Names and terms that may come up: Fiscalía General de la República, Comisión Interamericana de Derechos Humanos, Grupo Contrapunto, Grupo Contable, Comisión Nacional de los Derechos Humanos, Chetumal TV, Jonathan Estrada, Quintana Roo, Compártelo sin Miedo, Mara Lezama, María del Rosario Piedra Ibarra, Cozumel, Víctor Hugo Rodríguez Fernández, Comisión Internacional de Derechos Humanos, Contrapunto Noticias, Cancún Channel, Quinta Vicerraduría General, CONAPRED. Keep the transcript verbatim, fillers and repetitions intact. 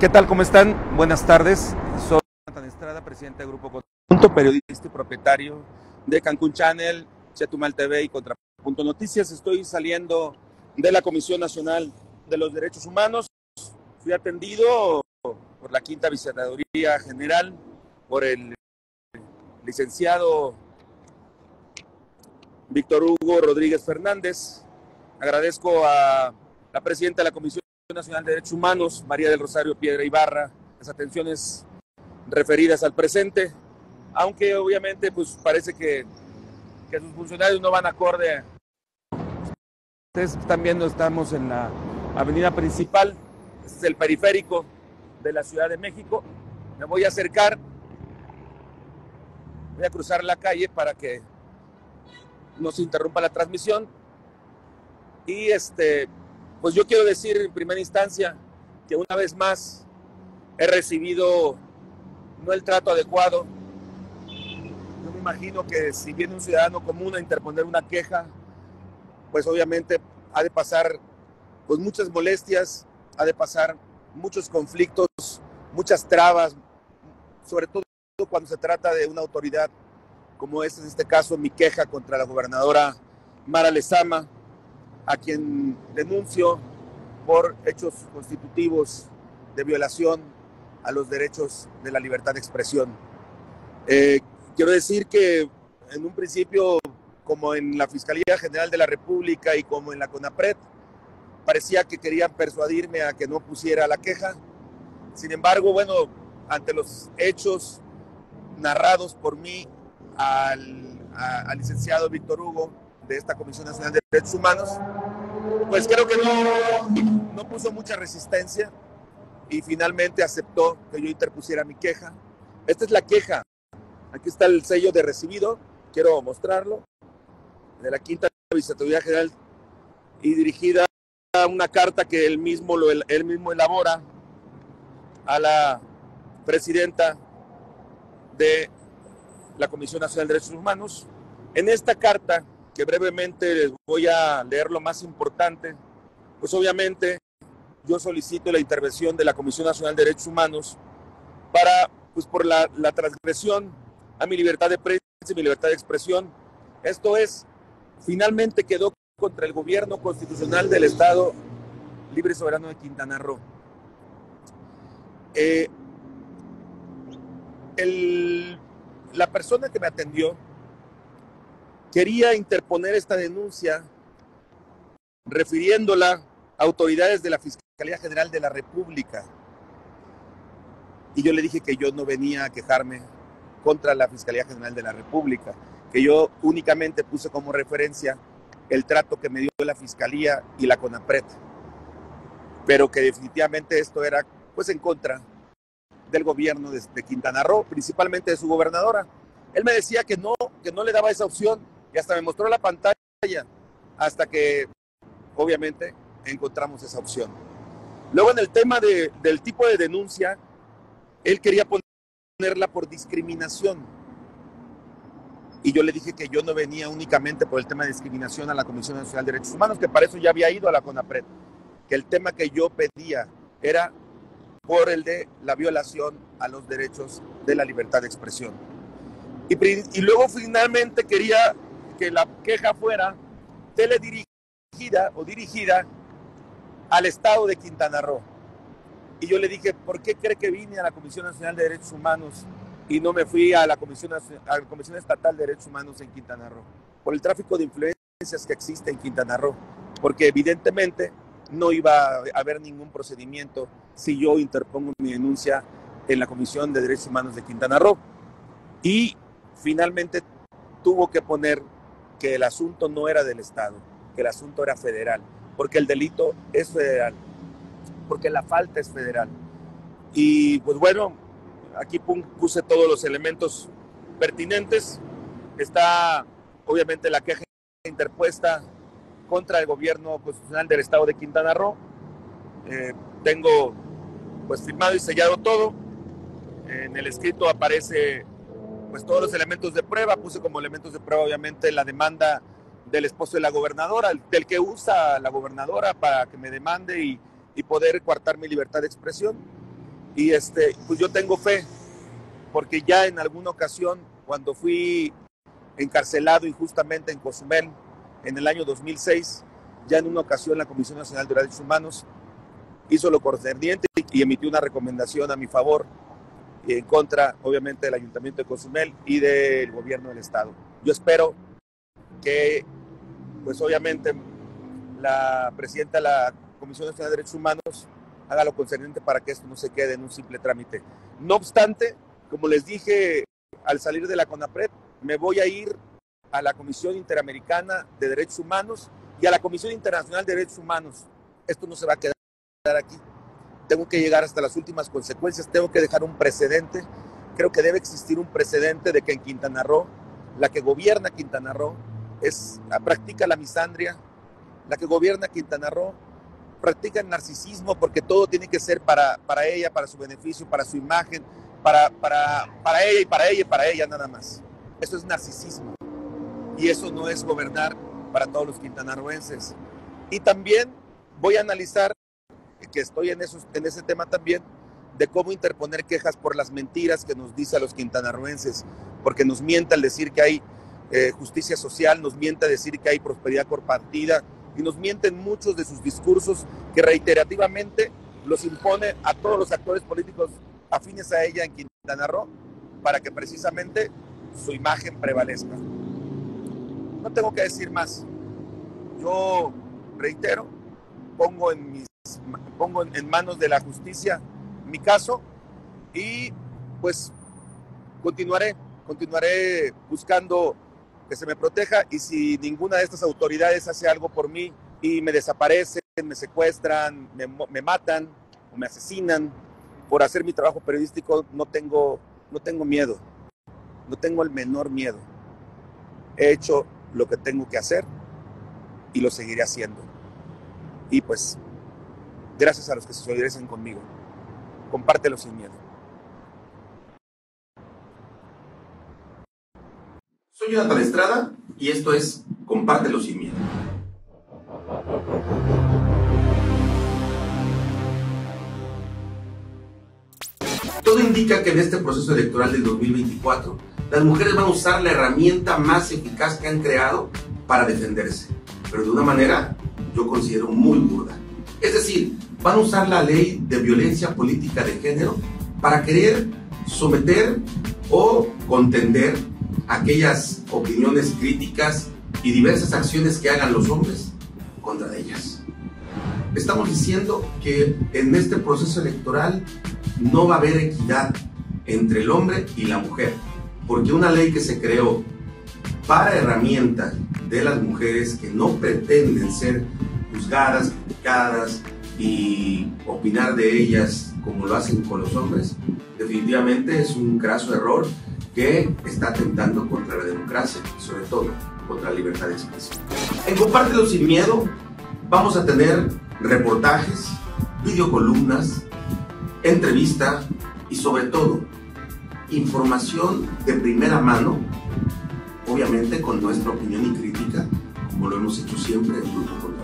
¿Qué tal? ¿Cómo están? Buenas tardes. Soy Jonathan Estrada, presidente del Grupo Contrapunto, periodista y propietario de Cancún Channel, Chetumal T V y Contrapunto Noticias. Estoy saliendo de la Comisión Nacional de los Derechos Humanos. Fui atendido por la Quinta Vicerraduría General, por el licenciado Víctor Hugo Rodríguez Fernández. Agradezco a la presidenta de la Comisión Nacional de Derechos Humanos, María del Rosario Piedra Ibarra, las atenciones referidas al presente, aunque obviamente pues parece que, que sus funcionarios no van acorde. Ustedes también no estamos en la avenida principal, este es el periférico de la Ciudad de México. Me voy a acercar, voy a cruzar la calle para que no se interrumpa la transmisión. Y este, pues yo quiero decir en primera instancia que una vez más he recibido no el trato adecuado. Yo me imagino que si viene un ciudadano común a interponer una queja, pues obviamente ha de pasar pues muchas molestias, ha de pasar muchos conflictos, muchas trabas, sobre todo cuando se trata de una autoridad, como es en este caso mi queja contra la gobernadora Mara Lezama, a quien denuncio por hechos constitutivos de violación a los derechos de la libertad de expresión. Eh, quiero decir que en un principio, como en la Fiscalía General de la República y como en la CONAPRED, parecía que querían persuadirme a que no pusiera la queja. Sin embargo, bueno, ante los hechos narrados por mí Al, a, al licenciado Víctor Hugo de esta Comisión Nacional de Derechos Humanos, pues creo que no, no puso mucha resistencia y finalmente aceptó que yo interpusiera mi queja. Esta es la queja, aquí está el sello de recibido, quiero mostrarlo, de la Quinta Vicerraduría General, y dirigida a una carta que él mismo, lo, él mismo elabora a la presidenta de la Comisión Nacional de Derechos Humanos. En esta carta, que brevemente les voy a leer lo más importante, pues obviamente yo solicito la intervención de la Comisión Nacional de Derechos Humanos para, pues por la, la transgresión a mi libertad de prensa y mi libertad de expresión. Esto es, finalmente quedó contra el gobierno constitucional del Estado Libre y Soberano de Quintana Roo. Eh, el... La persona que me atendió quería interponer esta denuncia refiriéndola a autoridades de la Fiscalía General de la República. Y yo le dije que yo no venía a quejarme contra la Fiscalía General de la República, que yo únicamente puse como referencia el trato que me dio la Fiscalía y la CONAPRED, pero que definitivamente esto era pues en contra del gobierno de, de Quintana Roo, principalmente de su gobernadora. Él me decía que no, que no le daba esa opción, y hasta me mostró la pantalla, hasta que obviamente encontramos esa opción. Luego, en el tema de, del tipo de denuncia, él quería ponerla por discriminación, y yo le dije que yo no venía únicamente por el tema de discriminación a la Comisión Nacional de Derechos Humanos, que para eso ya había ido a la CONAPRED, que el tema que yo pedía era por el de la violación a los derechos de la libertad de expresión. Y, y luego finalmente quería que la queja fuera teledirigida o dirigida al Estado de Quintana Roo. Y yo le dije, ¿por qué cree que vine a la Comisión Nacional de Derechos Humanos y no me fui a la Comisión, a la Comisión Estatal de Derechos Humanos en Quintana Roo? Por el tráfico de influencias que existe en Quintana Roo, porque evidentemente no iba a haber ningún procedimiento si yo interpongo mi denuncia en la Comisión de Derechos Humanos de Quintana Roo. Y finalmente tuvo que poner que el asunto no era del Estado, que el asunto era federal, porque el delito es federal, porque la falta es federal. Y pues bueno, aquí puse todos los elementos pertinentes. Está obviamente la queja interpuesta contra el gobierno constitucional del Estado de Quintana Roo. Eh, tengo pues firmado y sellado todo. En el escrito aparece pues todos los elementos de prueba. Puse como elementos de prueba obviamente la demanda del esposo de la gobernadora, del que usa la gobernadora para que me demande y, y poder coartar mi libertad de expresión. Y este, pues yo tengo fe, porque ya en alguna ocasión, cuando fui encarcelado injustamente en Cozumel, en el año dos mil seis, ya en una ocasión la Comisión Nacional de Derechos Humanos hizo lo correspondiente y emitió una recomendación a mi favor y en contra, obviamente, del Ayuntamiento de Cozumel y del Gobierno del Estado. Yo espero que, pues obviamente, la presidenta de la Comisión Nacional de Derechos Humanos haga lo concerniente para que esto no se quede en un simple trámite. No obstante, como les dije, al salir de la CONAPRED, me voy a ir a la Comisión Interamericana de Derechos Humanos y a la Comisión Internacional de Derechos Humanos. Esto no se va a quedar aquí. Tengo que llegar hasta las últimas consecuencias, tengo que dejar un precedente. Creo que debe existir un precedente de que en Quintana Roo, la que gobierna Quintana Roo, es, practica la misandria, la que gobierna Quintana Roo practica el narcisismo, porque todo tiene que ser para, para ella, para su beneficio, para su imagen, para, para, para ella y para ella y para ella nada más. Eso es narcisismo y eso no es gobernar para todos los quintanarroenses. Y también voy a analizar, que estoy en, esos, en ese tema también, de cómo interponer quejas por las mentiras que nos dice a los quintanarroenses, porque nos mienta al decir que hay eh, justicia social, nos mienta al decir que hay prosperidad compartida, y nos mienten muchos de sus discursos que reiterativamente los impone a todos los actores políticos afines a ella en Quintana Roo para que precisamente su imagen prevalezca. No tengo que decir más. Yo reitero, pongo en, mis, pongo en manos de la justicia mi caso y pues continuaré, continuaré buscando que se me proteja, y si ninguna de estas autoridades hace algo por mí y me desaparecen, me secuestran, me, me matan o me asesinan por hacer mi trabajo periodístico, no tengo, no tengo miedo, no tengo el menor miedo. He hecho lo que tengo que hacer y lo seguiré haciendo. Y pues, gracias a los que se solidarizan conmigo. Compártelo sin miedo. Soy Jonathan Estrada y esto es Compártelo sin Miedo. Todo indica que en este proceso electoral del dos mil veinticuatro, las mujeres van a usar la herramienta más eficaz que han creado para defenderse, pero de una manera yo considero muy burda. Es decir, van a usar la ley de violencia política de género para querer someter o contender aquellas opiniones críticas y diversas acciones que hagan los hombres contra ellas. Estamos diciendo que en este proceso electoral no va a haber equidad entre el hombre y la mujer, porque una ley que se creó para herramientas de las mujeres que no pretenden ser juzgadas, criticadas y opinar de ellas como lo hacen con los hombres, definitivamente es un graso error que está atentando contra la democracia y sobre todo contra la libertad de expresión. En Compártelo sin Miedo vamos a tener reportajes, videocolumnas, entrevistas y sobre todo información de primera mano, obviamente con nuestra opinión y crítica, como lo hemos hecho siempre en Grupo Contable.